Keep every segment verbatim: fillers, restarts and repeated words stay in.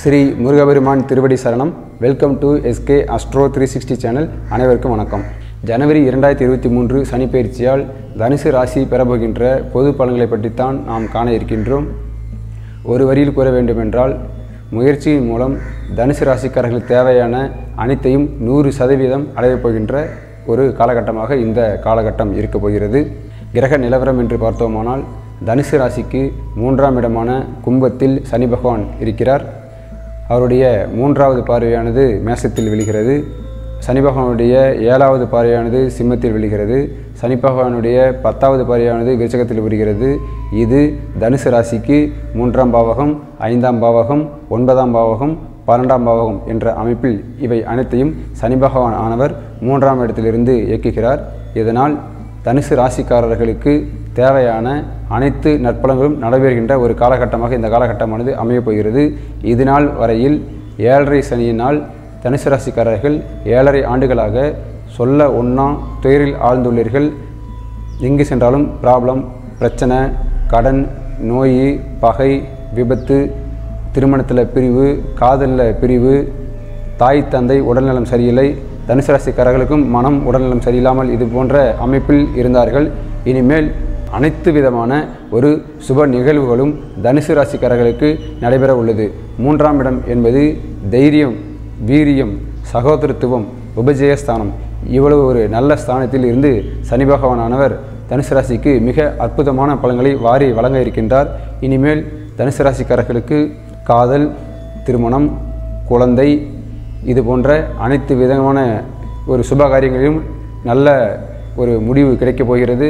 श्री मुरुगपेरुमान तिरुवडी शरणम welcome to SK Astro three sixty channel அனைவருக்கும் வணக்கம் जनवरी இரண்டாயிரத்து இருபத்தி மூன்று சனி பெயர்ச்சியால் தனுசு ராசி பெறபோகின்ற பொது பலன்களை பற்றி தான் நாம் காண இருக்கின்றோம் ஒரு வரியில் கூற வேண்டும் என்றால் முயற்சியின் மூலம் தனுசு ராசிக்காரர்களுக்கு தேவையான அனைத்தையும் நூறு சதவீதம் அடைய போகின்ற ஒரு காலகட்டமாக இந்த காலகட்டம் இருக்க போகிறது கிரக நிலவரம் என்று பார்த்தோமானால் தனுசு ராசிக்கு மூன்றாம் இடமான கும்பத்தில் சனி பகவான் இருக்கிறார் அவருடைய மூன்றாவது பார்வையானது மேசத்தில் விழுகிறது சனி பகவானுடைய ஏழாவது பார்வையானது சிம்மத்தில் விழுகிறது சனி பகவானுடைய பத்தாவது பார்வையானது விருச்சகத்தில் விழுகிறது இது தனுசு ராசிக்கு மூன்றாம் பாவகம் ஐந்தாம் பாவகம் ஒன்பதாம் பாவகம் பன்னிரண்டாம் பாவகம் என்ற அமைப்பில் இவை அனைத்தையும் சனி பகவான் ஆனவர் மூன்றாம் இடத்திலிருந்து இயக்குகிறார் இதனால் தனுசு ராசிக்காரர்களுக்கு தேவையான அனைத்து நற்பலன்களும் நடைபெறுகின்ற ஒரு காலகட்டமாக இந்த காலகட்டமானது அமையப் போகிறது இதனால் வரையில் ஏழரை சனியினால் தனுசு ராசிக்காரர்கள் ஏழரை ஆண்டுகளாக சொல்ல ஒன்றா துயரில் ஆழ்ந்துள்ளீர்கள் எங்கு சென்றாலும் ப்ராப்ளம் பிரச்சனை கடன் நோய் பகை விபத்து திருமணத்தில் பிரிவு காதலில் பிரிவு தாய் தந்தை உடல்நலம் சரியில்லை தனுசு ராசிக்காரர்களுக்கும் மனம் உடல்நலம் சரியில்லாமல் இது போன்ற அமைப்பில் இருந்தார்கள் இனிமேல் அனைத்து விதமான ஒரு சுப நிகழ்வுகளும் தனுசு ராசிக்காரர்களுக்கு நடைபெற உள்ளது மூன்றாம் இடம் என்பது தைரியம் வீரியம் சகோதரத்துவம் உபஜயஸ்தானம் இவ்வளவு ஒரு நல்ல ஸ்தானத்தில் இருந்து சனி பகவானானவர் தனுசு ராசிக்கு மிக அற்புதமான பலன்களை வாரி வழங்க இருக்கின்றார் இனிமேல் தனுசு ராசிக்காரர்களுக்கு காதல் திருமணம் குழந்தை இது போன்ற அனைத்து விதமான ஒரு சுப காரியங்களிலும் நல்ல ஒரு முடிவு கிடைக்கப் போகிறது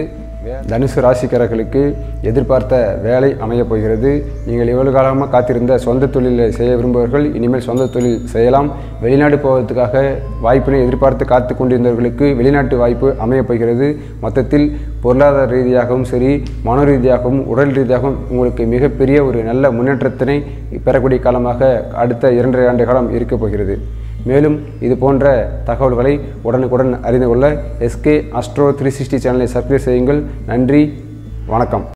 தனுசு ராசிக்காரர்களுக்கு எதிர்பார்த்த வேலை அமையப் போகிறது நீங்கள் இவ்வளவு காலமாக காத்திருந்த சொந்த தொழிலை செய்ய விரும்புபவர்கள் இனிமேல் சொந்த தொழில் செய்யலாம் வெளிநாடு போவதற்காக வாய்ப்பினை எதிர்பார்த்து காத்து கொண்டிருந்தவர்களுக்கு வெளிநாட்டு வாய்ப்பு அமையப் போகிறது மொத்தத்தில் பொருளாதார ரீதியாகவும் சரி மன ரீதியாகவும் உடல் ரீதியாகவும் உங்களுக்கு மிகப்பெரிய ஒரு நல்ல முன்னேற்றத்தினை பெறக்கூடிய காலமாக அடுத்த இரண்டரை ஆண்டு காலம் இருக்கப் போகிறது மேலும் இது போன்ற தகவல்களை உடனுக்குடன் அறிந்து கொள்ள எஸ்கே அஸ்ட்ரோ த்ரீ சிக்ஸ்டி சேனலை சப்ஸ்கிரைப் செய்யுங்கள் நன்றி வணக்கம்